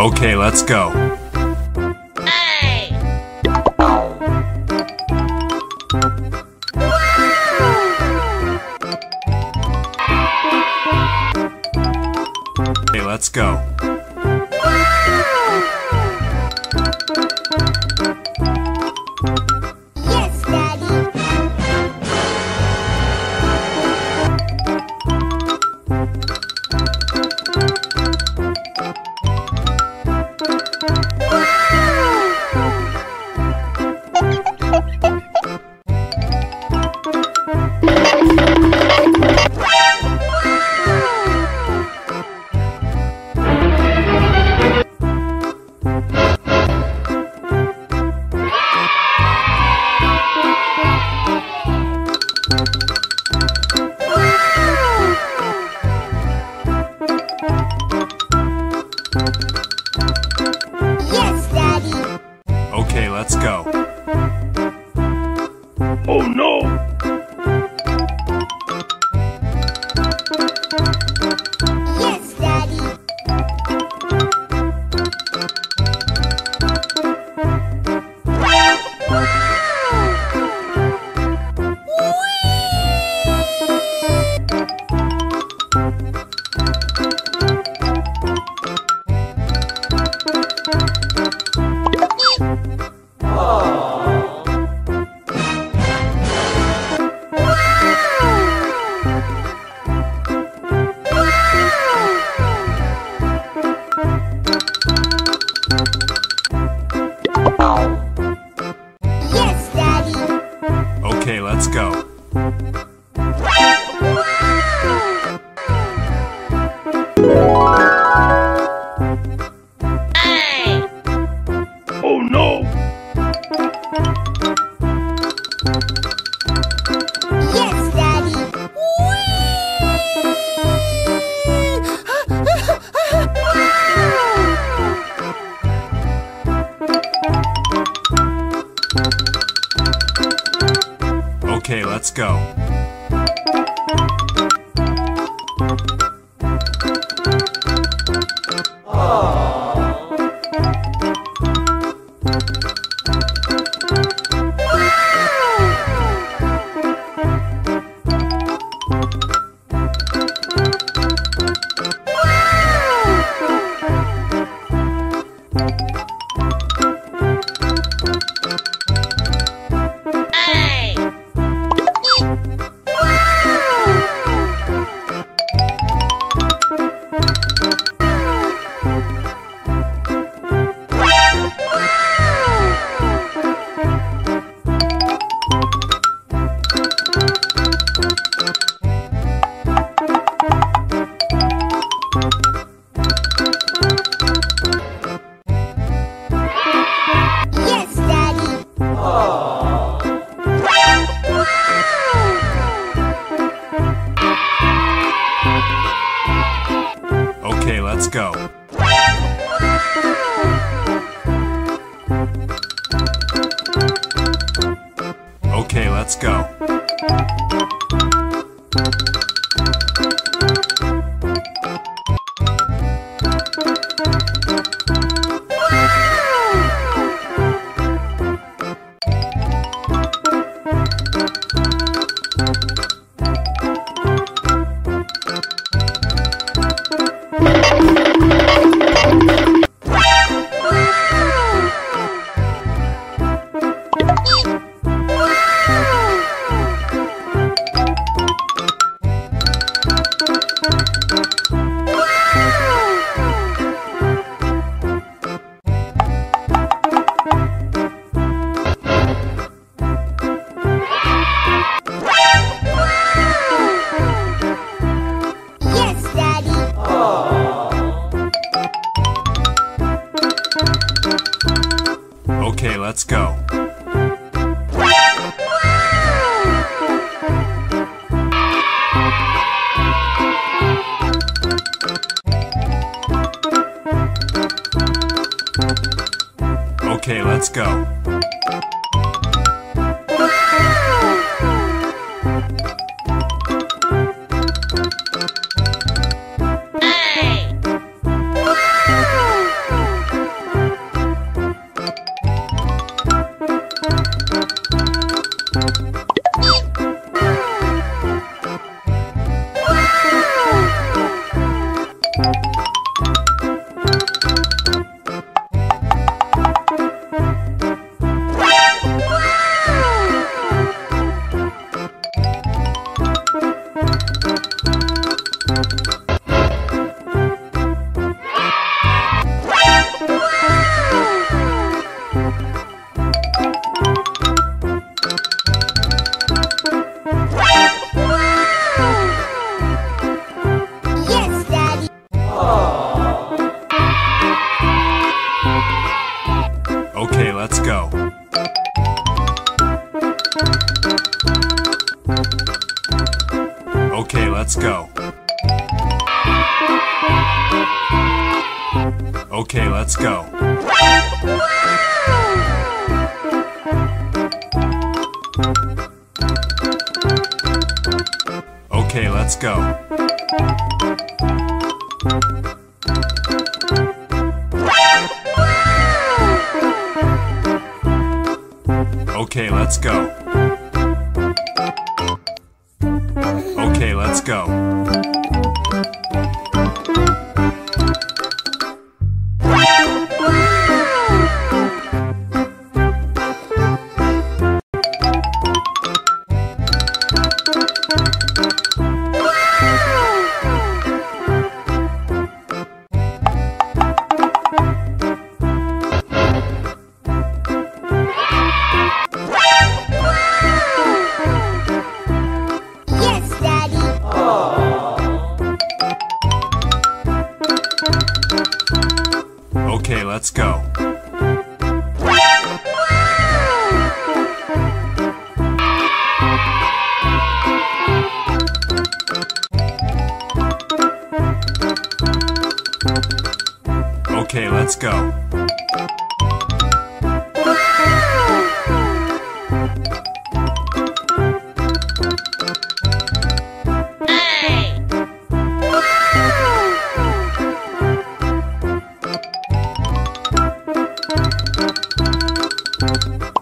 Okay, let's go. Okay, let's go. Okay, let's go. Okay, let's go. Okay, let's go. Okay, let's go. Oh no! Yes, Daddy. Wow. Whee! Oh. Okay, let's go. Okay, let's go. Okay, let's go. Okay, let's go. Okay, let's go. Okay, let's go. Okay, let's go. Okay, let's go. Okay, let's go. Okay, let's go. Okay, let's go. Okay, let's go.